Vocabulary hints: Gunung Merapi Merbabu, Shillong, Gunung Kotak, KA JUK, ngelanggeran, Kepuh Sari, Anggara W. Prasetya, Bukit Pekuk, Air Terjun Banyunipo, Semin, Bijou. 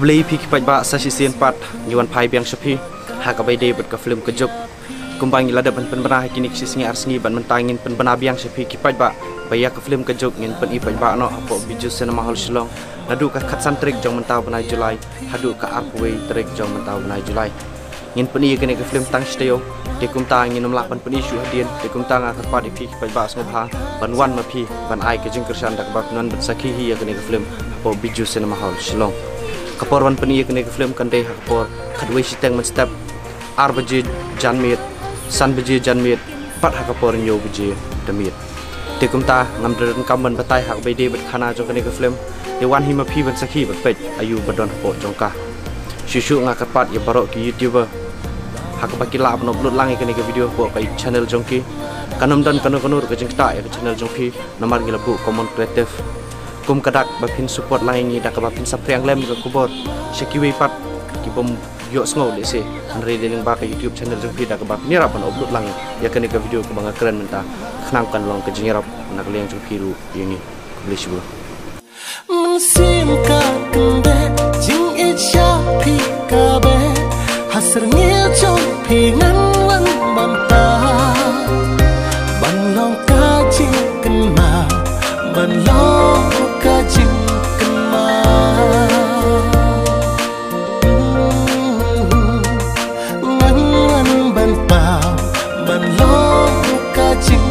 Kebeli piki pajba sasisian pat nyuan pai biang sepi hakabai dei bet ka film KA JUK kumbangi lada ban penbenah kini kisisnya arsni ban mentangin penbenah biang sepi kipat ba baya ka film KA JUK ngin pen ipat ba no apo Bijou cinema hall Shillong ladu ka khatsan trik jong mentau benai Julai hadu ka arpway trik jong mentau benai Julai ngin pen kini ka film tang steo dekum ta ngin nomlah ban pen isu hadien dekum ta ngak pat ipi kipat ba sngopha ban wan mapi ban ai ka jingkersan dak ba non bersaki hi kini ka film apo Bijou cinema hall Shillong kapor wan peni kene film kandai kapor kadwe siteng men step ar beje janmit san beje janmit pat kapor nyo beje demit tekumta ngamdren kamban batai hak bede bet khana jo kene film dewan hima phi ban sakhi bat pet ayu badon po jongka shishu ngak pat ye barok ki youtuber hak bakila apno upload lang kene video po kai channel jongki kanam dan kanu ke jingta ya channel jongki namar gilabu common creative kum kadak bapin support laingi dak bapin sapriang lem ke kubot sekiwi pat kibom yo snow lese andre deling ba YouTube channel jeng pida ke bapin rap ban upload lang ya kene ke video ke banga keren menta kenangkan long ke jeng rap nak liang jeng piru ini beli sebuah musim ka kende jing e chapi ka be hasar nge jong pingan wan manta ban long ka jing kena ban long Ban lo ka jik